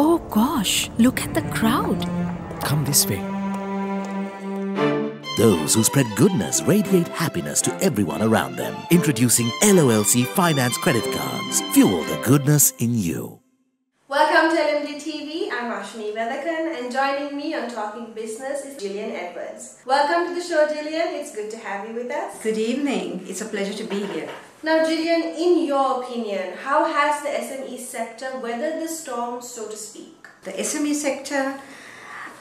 Oh gosh, look at the crowd. Come this way. Those who spread goodness radiate happiness to everyone around them. Introducing LOLC Finance Credit Cards. Fuel the goodness in you. Welcome to LMD TV. I'm Ashwini Vethakan, and joining me on Talking Business is Gillian Edwards. Welcome to the show, Gillian. It's good to have you with us. Good evening. It's a pleasure to be here. Now, Gillian, in your opinion, how has the SME sector weathered the storm, so to speak? The SME sector,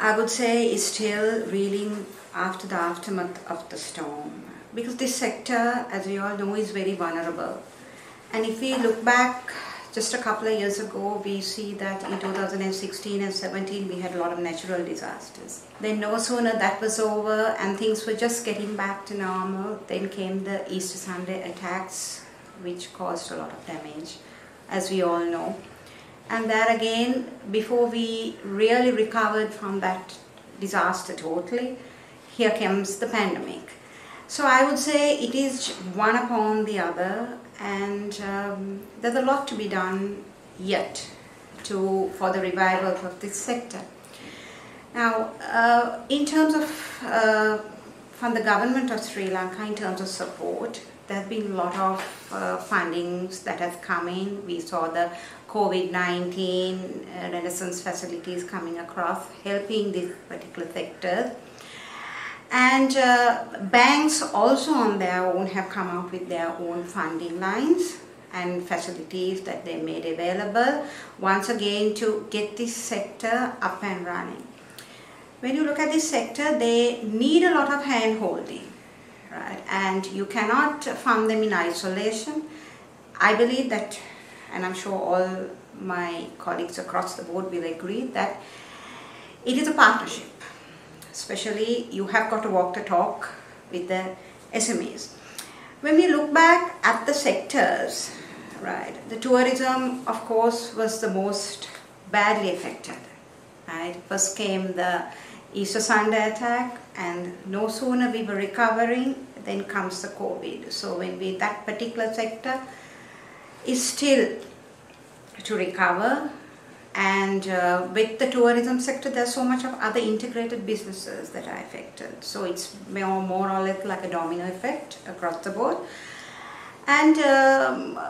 I would say, is still reeling after the aftermath of the storm, because this sector, as we all know, is very vulnerable. And if we look back just a couple of years ago, we see that in 2016 and 17 we had a lot of natural disasters. Then no sooner that was over and things were just getting back to normal, then came the Easter Sunday attacks, which caused a lot of damage, as we all know. And there again, before we really recovered from that disaster totally, here comes the pandemic. So I would say it is one upon the other, and there's a lot to be done yet for the revival of this sector. Now, in terms of from the government of Sri Lanka, in terms of support, there have been a lot of fundings that have come in. We saw the COVID-19 Renaissance facilities coming across, helping this particular sector. And banks also on their own have come up with their own funding lines and facilities that they made available, once again to get this sector up and running. When you look at this sector, they need a lot of hand-holding, right? And you cannot fund them in isolation. I believe that, and I'm sure all my colleagues across the board will agree, that it is a partnership. Especially, you have got to walk the talk with the SMEs. When we look back at the sectors, right, the tourism, of course, was the most badly affected. Right? First came the Easter Sunday attack, and no sooner we were recovering, then comes the COVID. So when we, that particular sector is still to recover. And with the tourism sector, there's so much of other integrated businesses that are affected. So it's more or less like a domino effect across the board. And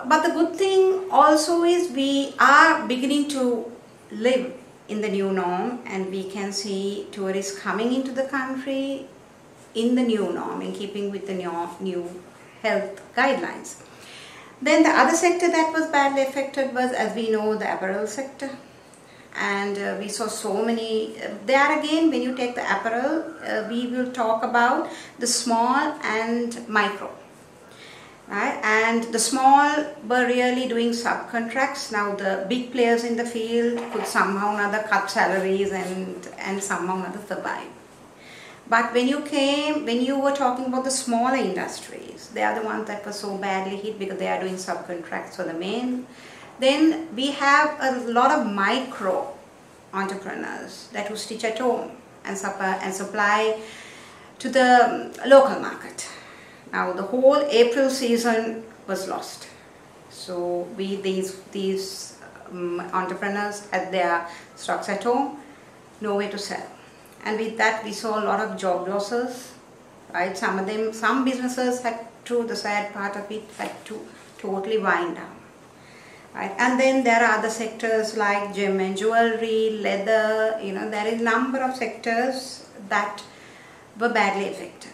but the good thing also is we are beginning to live in the new norm, and we can see tourists coming into the country in the new norm, in keeping with the new health guidelines. Then the other sector that was badly affected was, as we know, the apparel sector. And we saw so many, there again, when you take the apparel, we will talk about the small and micro, right? And the small were really doing subcontracts. Now the big players in the field could somehow or another cut salaries and somehow or another survive. But when you were talking about the smaller industries, they are the ones that were so badly hit because they are doing subcontracts for the main. Then we have a lot of micro entrepreneurs that will stitch at home and supply to the local market. Now the whole April season was lost. So these entrepreneurs had their stocks at home, nowhere to sell. And with that, we saw a lot of job losses, right? Some of them, some businesses had to, the sad part of it, had to totally wind down. Right. And then there are other sectors like gem and jewelry, leather, you know, there is a number of sectors that were badly affected.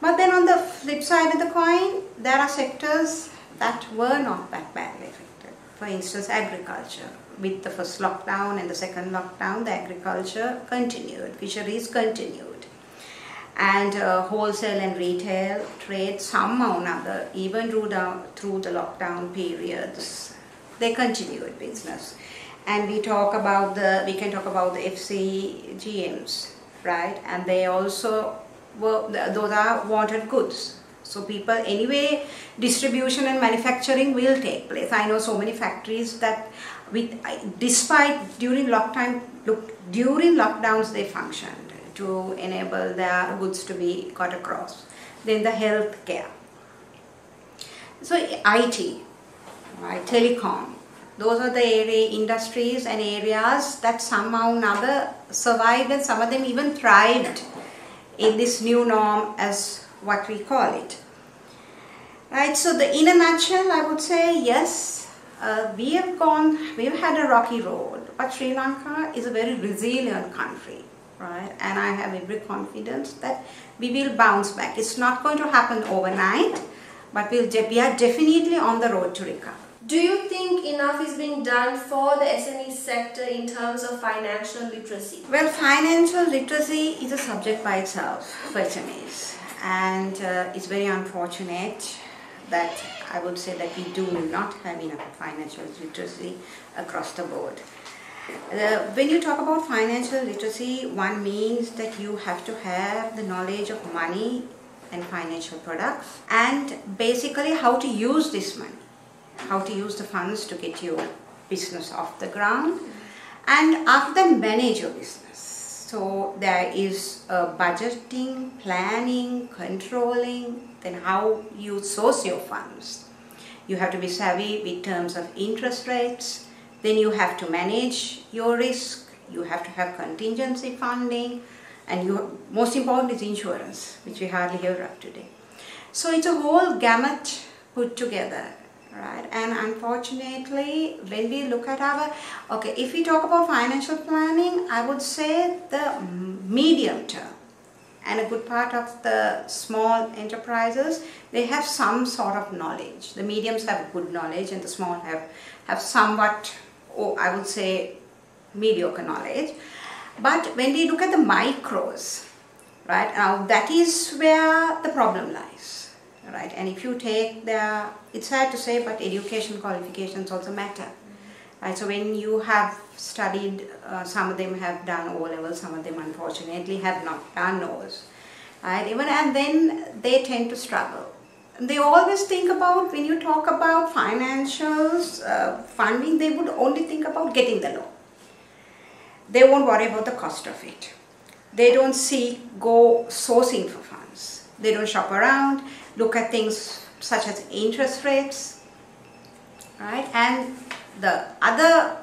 But then on the flip side of the coin, there are sectors that were not that badly affected. For instance, agriculture. With the first lockdown and the second lockdown, the agriculture continued, fisheries continued. And wholesale and retail trade, somehow or another, even through the lockdown periods, they continued business. And we talk about we can talk about the FCGMs, right? And they also were, those are wanted goods. So people, anyway, distribution and manufacturing will take place. I know so many factories that, despite during lockdowns, they functioned to enable their goods to be got across. Then the healthcare. So IT. Right, telecom, Those are the industries and areas that somehow or another survived, and some of them even thrived in this new norm, as what we call it. Right, so in a nutshell, I would say yes, we've had a rocky road, but Sri Lanka is a very resilient country, right? And I have every confidence that we will bounce back. It's not going to happen overnight, but we are definitely on the road to recovery. Do you think enough is being done for the SME sector in terms of financial literacy? Well, financial literacy is a subject by itself for SMEs, and it's very unfortunate that I would say that we do not have enough financial literacy across the board. When you talk about financial literacy, one means that you have to have the knowledge of money and financial products, and basically how to use this money, how to use the funds to get your business off the ground, and after that manage your business. So there is budgeting, planning, controlling, then how you source your funds. You have to be savvy with terms of interest rates, then you have to manage your risk, you have to have contingency funding, and most important is insurance, which we hardly hear of today. So it's a whole gamut put together. Right, and unfortunately, when we look at if we talk about financial planning, I would say the medium term and a good part of the small enterprises, they have some sort of knowledge. The mediums have good knowledge and the small have somewhat, I would say, mediocre knowledge. But when we look at the micros, right, now that is where the problem lies. Right, and if you take it's sad to say, but education qualifications also matter. Right, so when you have studied, some of them have done O-levels, some of them unfortunately have not done O's. Right, and then they tend to struggle. They always think about, when you talk about financials, funding, they would only think about getting the loan. They won't worry about the cost of it. They don't go sourcing for funds. They don't shop around. Look at things such as interest rates, right? And the other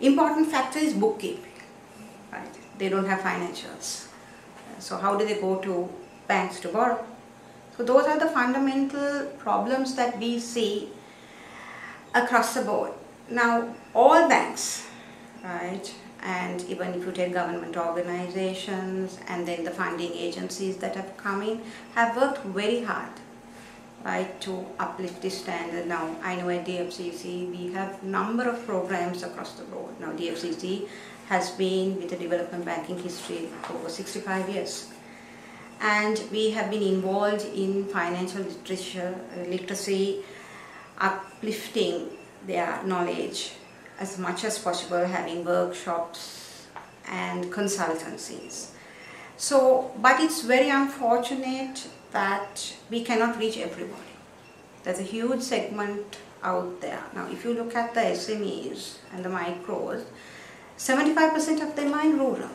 important factor is bookkeeping, right? They don't have financials. So how do they go to banks to borrow? So those are the fundamental problems that we see across the board. Now, all banks, right? And even if you take government organizations and then the funding agencies that have come in, have worked very hard, right, to uplift this standard. Now, I know at DFCC, we have a number of programs across the board. Now, DFCC has been with the development banking history for over 65 years. And we have been involved in financial literacy, uplifting their knowledge as much as possible, having workshops and consultancies. So, but it's very unfortunate that we cannot reach everybody. There's a huge segment out there. Now, if you look at the SMEs and the micros, 75% of them are in rural.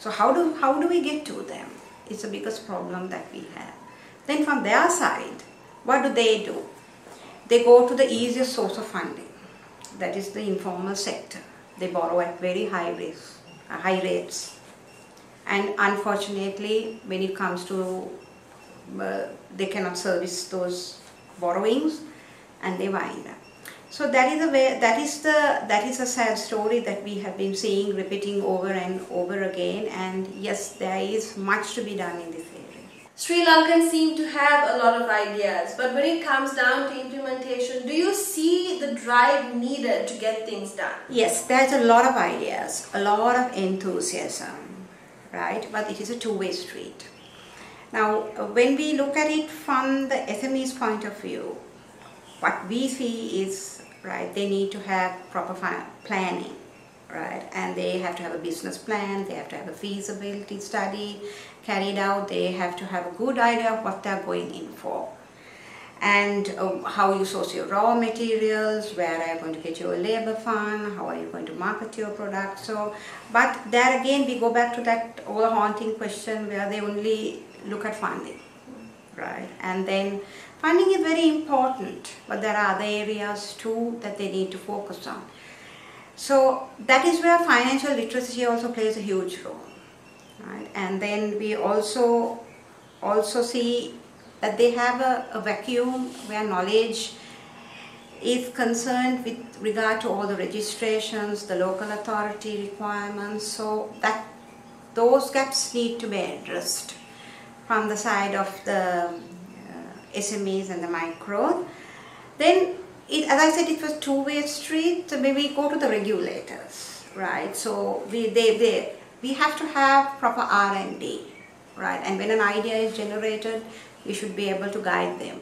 So how do we get to them? It's the biggest problem that we have. Then from their side, what do? They go to the easiest source of funding. That is the informal sector. They borrow at very high rates. And unfortunately, when it comes to, they cannot service those borrowings and they wind up. So that is a sad story that we have been seeing repeating over and over again. And yes, there is much to be done in this area. Sri Lankans seem to have a lot of ideas, but when it comes down to implementation, do you see the drive needed to get things done? Yes, there's a lot of ideas, a lot of enthusiasm, right? But it is a two-way street. Now, when we look at it from the SME's point of view, what we see is, right, they need to have proper planning. Right, and they have to have a business plan, they have to have a feasibility study carried out, they have to have a good idea of what they're going in for, and how you source your raw materials, where are you going to get your labor fund, how are you going to market your product. So, but there again we go back to that old haunting question where they only look at funding, right? And then funding is very important, but there are other areas too that they need to focus on. So that is where financial literacy also plays a huge role, right? And then we also see that they have a vacuum where knowledge is concerned with regard to all the registrations, the local authority requirements, so that those gaps need to be addressed from the side of the SMEs and the micro. Then, as I said, it was two-way street, so maybe go to the regulators, right? So we have to have proper R&D, right? And when an idea is generated, we should be able to guide them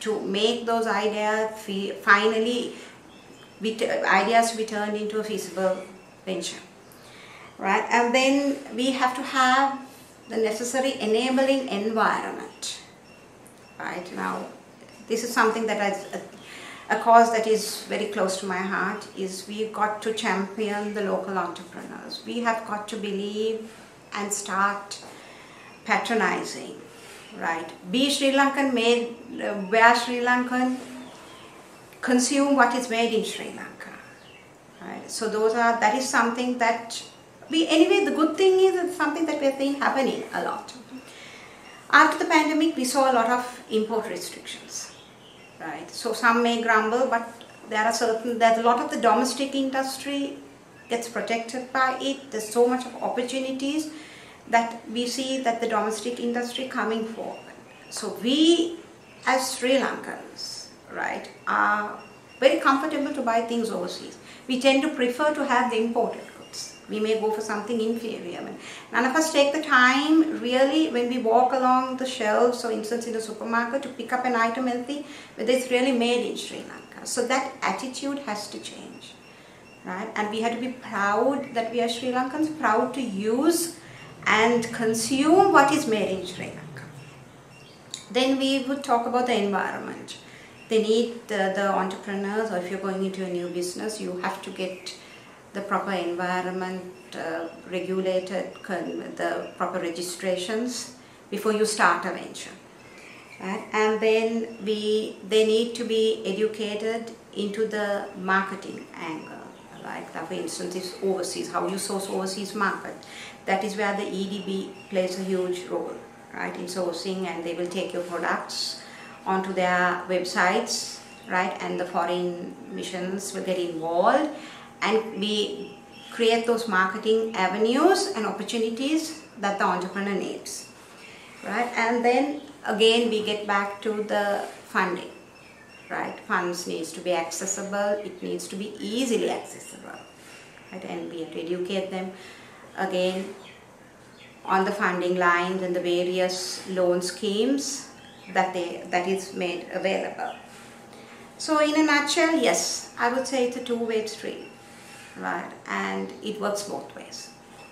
to make those ideas finally be turned into a feasible venture, right? And then we have to have the necessary enabling environment, right? Now, this is something that is a cause that is very close to my heart, is we've got to champion the local entrepreneurs. We have got to believe and start patronizing, right? Be Sri Lankan made, wear Sri Lankan, consume what is made in Sri Lanka, right? So that is something that the good thing is it's something that we're seeing happening a lot. After the pandemic, we saw a lot of import restrictions, right? So some may grumble, but there's a lot of the domestic industry gets protected by it. There's so much of opportunities that we see that the domestic industry coming forward. So we as Sri Lankans, right, are very comfortable to buy things overseas. We tend to prefer to have the imported goods. We may go for something inferior. None of us take the time really when we walk along the shelves, for instance in the supermarket, to pick up an item and see whether it's really made in Sri Lanka. So that attitude has to change, right? And we have to be proud that we are Sri Lankans, proud to use and consume what is made in Sri Lanka. Then we would talk about the environment. They need the entrepreneurs, or if you're going into a new business, you have to get the proper environment regulated, the proper registrations before you start a venture, right? And then they need to be educated into the marketing angle. Like that, for instance, is overseas, how you source overseas market. That is where the EDB plays a huge role, right, in sourcing, and they will take your products onto their websites, right, and the foreign missions will get involved, and we create those marketing avenues and opportunities that the entrepreneur needs, right? And then again we get back to the funding. Right, funds needs to be accessible, it needs to be easily accessible, right? And we have to educate them again on the funding lines and the various loan schemes that is made available. So in a nutshell, yes, I would say it's a two-way street, right? And it works both ways.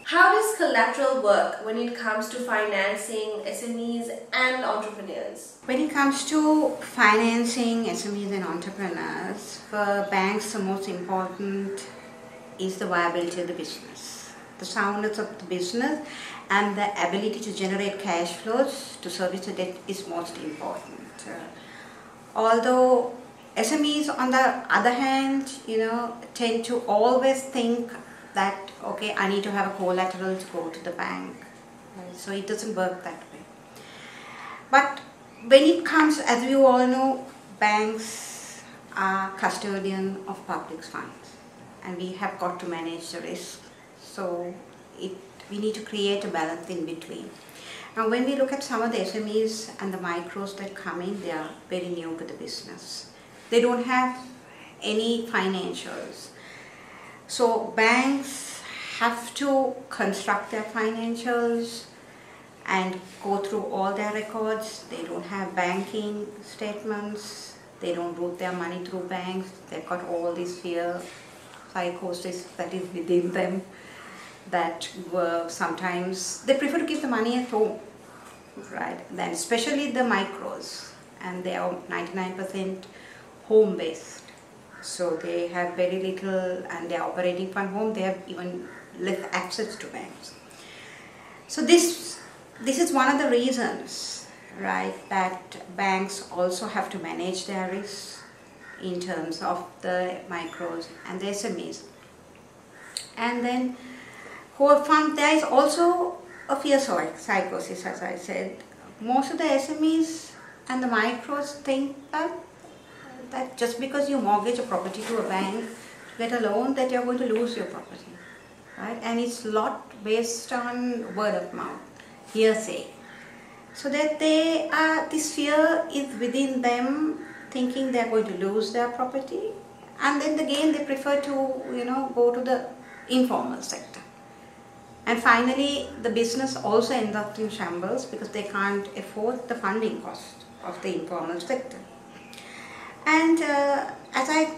How does collateral work when it comes to financing SMEs and entrepreneurs? When it comes to financing SMEs and entrepreneurs, for banks the most important is the viability of the business, the soundness of the business, and the ability to generate cash flows to service the debt is most important. Although SMEs on the other hand, you know, tend to always think that, okay, I need to have a collateral to go to the bank, right? So it doesn't work that way. But when it comes, as you all know, banks are custodian of public funds, and we have got to manage the risk. So we need to create a balance in between. Now when we look at some of the SMEs and the micros that come in, they are very new to the business. They don't have any financials. So banks have to construct their financials and go through all their records. They don't have banking statements. They don't route their money through banks. They've got all this fear, psychosis that is within them, that sometimes they prefer to keep the money at home, right? Then especially the micros, and they are 99% home-based. So they have very little, and they are operating from home, they have even less access to banks. So this is one of the reasons, right, that banks also have to manage their risks in terms of the micros and the SMEs. And then there is also a fear psychosis, as I said. Most of the SMEs and the micros think that just because you mortgage a property to a bank, let alone that you're going to lose your property, right? And it's a lot based on word of mouth, hearsay. So that they are, this fear is within them, thinking they're going to lose their property, and then again they prefer to, you know, go to the informal sector. And finally the business also ends up in shambles because they can't afford the funding cost of the informal sector. And as I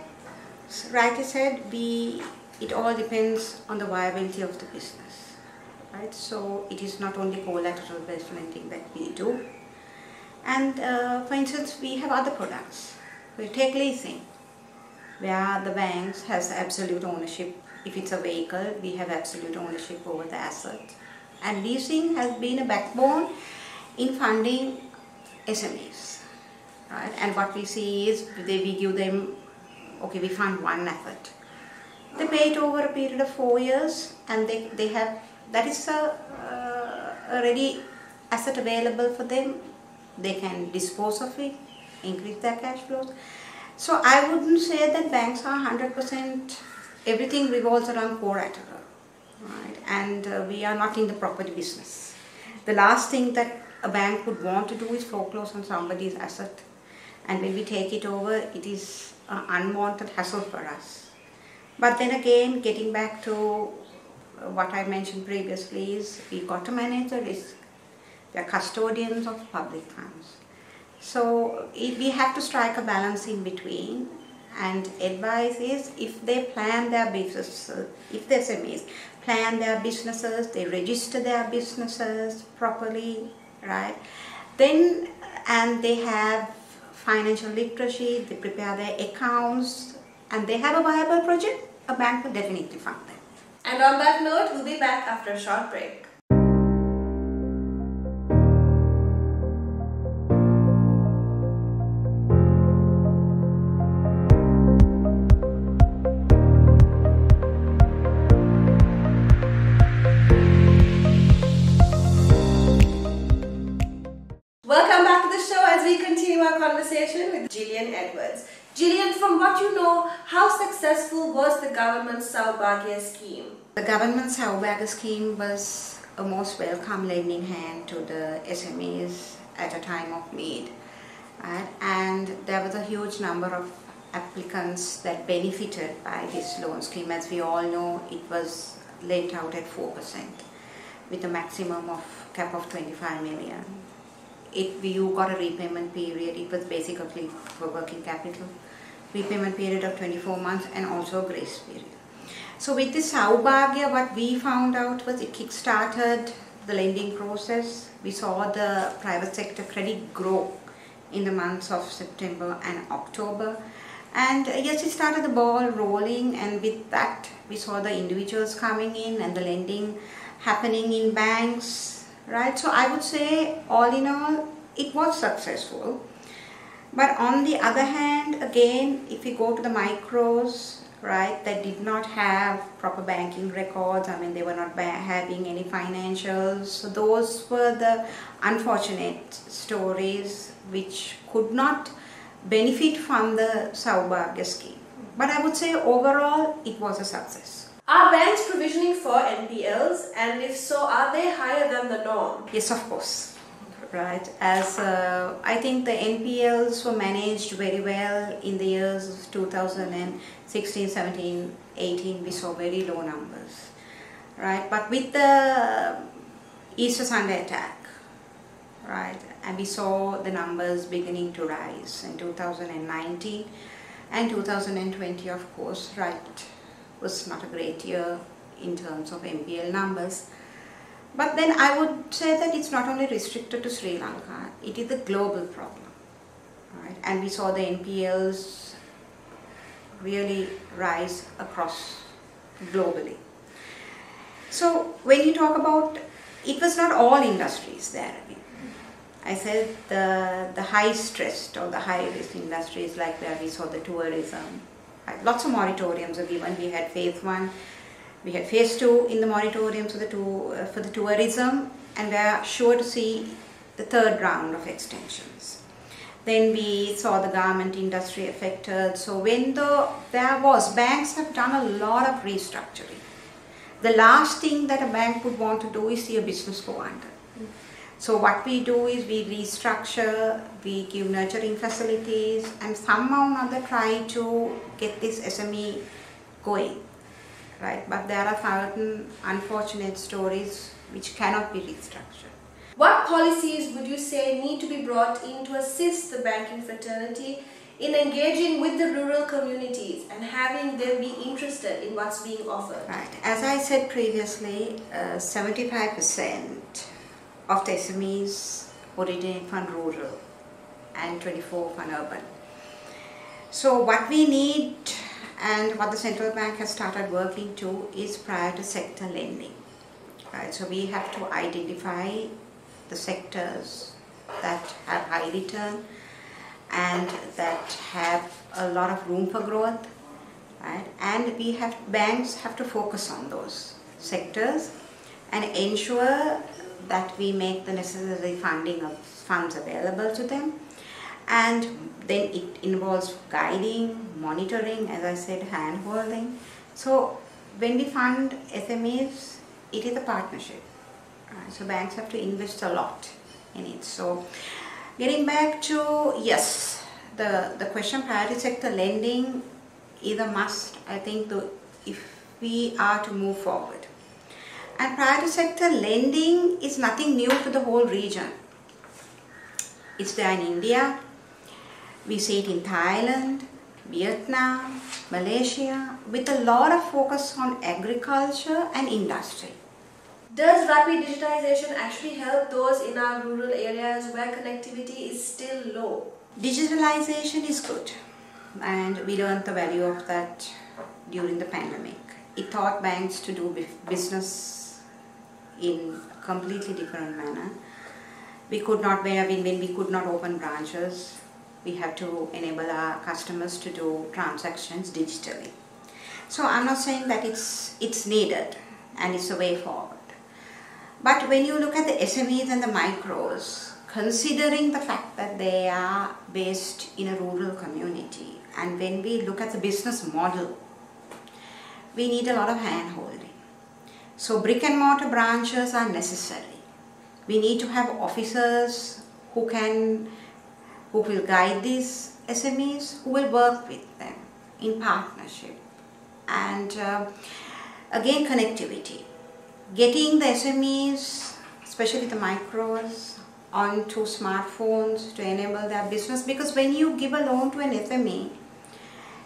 rightly said, it all depends on the viability of the business, right? So it is not only collateral based lending that we do. And for instance, we have other products. We take leasing, where the banks has absolute ownership. If it's a vehicle, we have absolute ownership over the asset. And leasing has been a backbone in funding SMEs, right? And what we see is we give them, okay, we fund one asset. They pay it over a period of 4 years, and they have, that is a ready asset available for them. They can dispose of it, increase their cash flows. So I wouldn't say that banks are 100%, everything revolves around collateral, right? And we are not in the property business. The last thing that a bank would want to do is foreclose on somebody's asset. And when we take it over, it is an unwanted hassle for us. But then again, getting back to what I mentioned previously, is we've got to manage the risk. They are custodians of public funds. So we have to strike a balance in between, and advice is if they plan their businesses, if the SMEs plan their businesses, they register their businesses properly, right? Then, and they have financial literacy, they prepare their accounts, and they have a viable project, a bank will definitely fund them. And on that note, we'll be back after a short break. With Gillian Edwards. Gillian, from what you know, how successful was the government's Saubhagya scheme? The government's Saubhagya scheme was a most welcome lending hand to the SMEs at a time of need. Right? And there was a huge number of applicants that benefited by this loan scheme. As we all know, it was lent out at 4% with a maximum of cap of 25 million. You got a repayment period, it was basically for working capital, repayment period of 24 months and also a grace period. So with this Saubhagya, what we found out was it kick-started the lending process. We saw the private sector credit grow in the months of September and October. And yes, it started the ball rolling, and with that we saw the individuals coming in and the lending happening in banks. Right, so I would say all in all it was successful. But on the other hand, again, if you go to the micros, right, they did not have proper banking records. I mean, they were not having any financials. So those were the unfortunate stories which could not benefit from the Saubhagya scheme. But I would say overall it was a success. Are banks provisioning for NPLs, and if so, are they higher than the norm? Yes, of course. Right, as I think the NPLs were managed very well in the years of 2016, 17, 18. We saw very low numbers, right? But with the Easter Sunday attack, right, and we saw the numbers beginning to rise in 2019 and 2020, of course, right. Was not a great year in terms of NPL numbers. But then I would say that it's not only restricted to Sri Lanka, it is a global problem, right? And we saw the NPLs really rise across globally. So when you talk about, it was not all industries there. I said the high stressed or the high risk industries, like where we saw the tourism, lots of moratoriums were given. We had phase one, we had phase two in the moratoriums for the tourism, and we are sure to see the third round of extensions. Then we saw the garment industry affected. So when banks have done a lot of restructuring. The last thing that a bank would want to do is see a business go under. So what we do is we restructure, we give nurturing facilities, and somehow or another try to get this SME going, right? But there are certain unfortunate stories which cannot be restructured. What policies would you say need to be brought in to assist the banking fraternity in engaging with the rural communities and having them be interested in what's being offered? Right. As I said previously, 75% of the SMEs originate from rural and 24% from urban. So what we need and what the central bank has started working to is prior to sector lending. Right? So we have to identify the sectors that have high return and that have a lot of room for growth. Right? And banks have to focus on those sectors and ensure that we make the necessary funds available to them, and then it involves guiding, monitoring, as I said, hand holding. So when we fund SMEs, it is a partnership. So banks have to invest a lot in it. So getting back to, yes, the question, priority sector lending is a must, I think, if we are to move forward. And priority sector lending is nothing new to the whole region. It's there in India, we see it in Thailand, Vietnam, Malaysia, with a lot of focus on agriculture and industry. Does rapid digitization actually help those in our rural areas where connectivity is still low? Digitalization is good, and we learned the value of that during the pandemic. It taught banks to do business in a completely different manner. We could not, when we could not open branches, we had to enable our customers to do transactions digitally. So I'm not saying that it's needed and it's a way forward. But when you look at the SMEs and the micros, considering the fact that they are based in a rural community, and when we look at the business model, we need a lot of hand holding. So brick and mortar branches are necessary. We need to have officers who will guide these SMEs, who will work with them in partnership. And again, connectivity. Getting the SMEs, especially the micros, onto smartphones to enable their business. Because when you give a loan to an SME,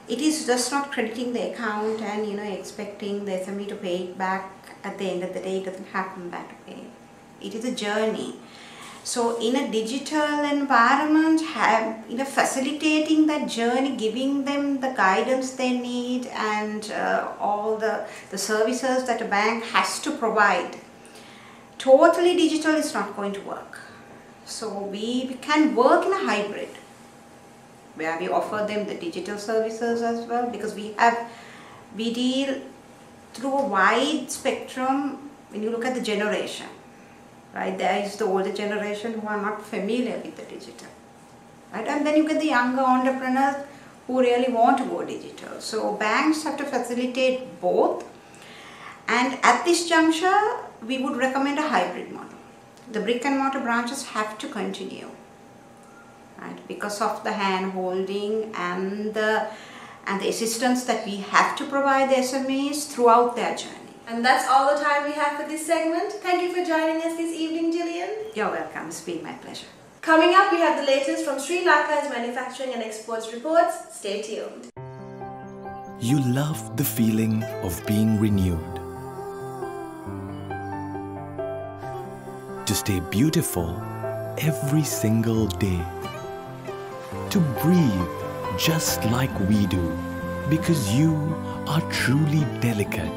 it is just not crediting the account and expecting the SME to pay it back at the end of the day. It doesn't happen that way. It is a journey. So in a digital environment, facilitating that journey, giving them the guidance they need and all the services that a bank has to provide. Totally digital is not going to work. So we can work in a hybrid, where we offer them the digital services as well, because we deal through a wide spectrum when you look at the generation, right? There is the older generation who are not familiar with the digital, right? And then you get the younger entrepreneurs who really want to go digital. So banks have to facilitate both, and at this juncture, we would recommend a hybrid model. The brick and mortar branches have to continue. Right? Because of the hand holding and the assistance that we have to provide the SMEs throughout their journey. And that's all the time we have for this segment. Thank you for joining us this evening, Gillian. You're welcome. It's been my pleasure. Coming up, we have the latest from Sri Lanka's manufacturing and exports reports. Stay tuned. You love the feeling of being renewed. To stay beautiful every single day. To breathe just like we do, because you are truly delicate,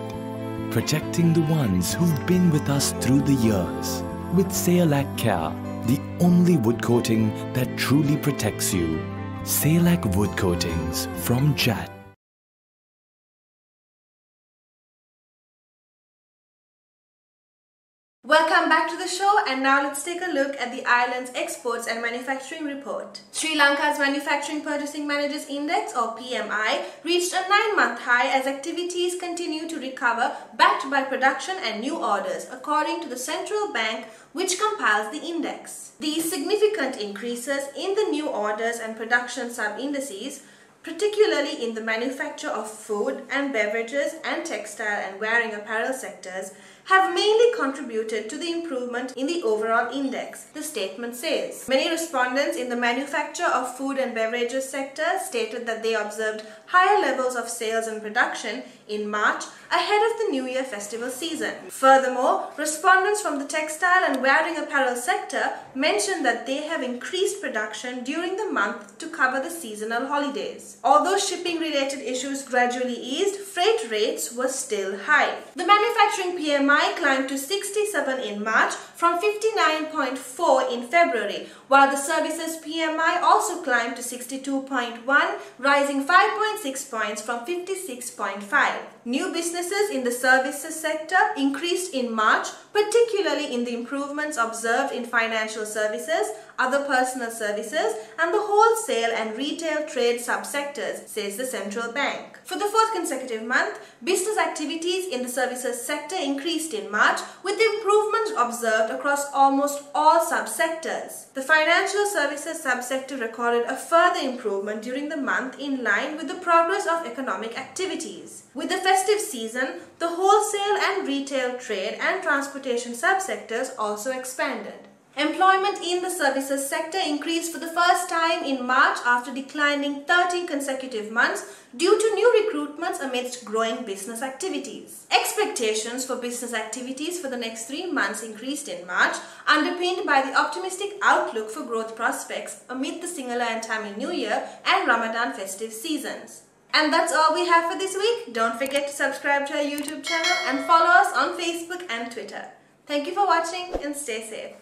protecting the ones who've been with us through the years with Sealac Care the only wood coating that truly protects you. Sealac Wood Coatings from JAT. Welcome back to the show, and now let's take a look at the island's exports and manufacturing report. Sri Lanka's Manufacturing Purchasing Managers Index or PMI reached a 9-month high as activities continue to recover, backed by production and new orders, according to the Central Bank, which compiles the index. These significant increases in the new orders and production sub-indices, particularly in the manufacture of food and beverages and textile and wearing apparel sectors, have mainly contributed to the improvement in the overall index, the statement says. Many respondents in the manufacture of food and beverages sector stated that they observed higher levels of sales and production in March ahead of the New Year festival season. Furthermore, respondents from the textile and wearing apparel sector mentioned that they have increased production during the month to cover the seasonal holidays. Although shipping-related issues gradually eased, freight rates were still high. The manufacturing PMI climbed to 67 in March from 59.4 in February, while the services PMI also climbed to 62.1, rising 5.6 points from 56.5. New businesses in the services sector increased in March, particularly in the improvements observed in financial services, other personal services, and the wholesale and retail trade subsectors, says the Central Bank. For the fourth consecutive month, business activities in the services sector increased in March, with improvements observed across almost all subsectors. The financial services subsector recorded a further improvement during the month in line with the progress of economic activities. With the festive season, the wholesale and retail trade and transportation subsectors also expanded. Employment in the services sector increased for the first time in March after declining 13 consecutive months due to new recruitments amidst growing business activities. Expectations for business activities for the next 3 months increased in March, underpinned by the optimistic outlook for growth prospects amid the Sinhala and Tamil New Year and Ramadan festive seasons. And that's all we have for this week. Don't forget to subscribe to our YouTube channel and follow us on Facebook and Twitter. Thank you for watching and stay safe.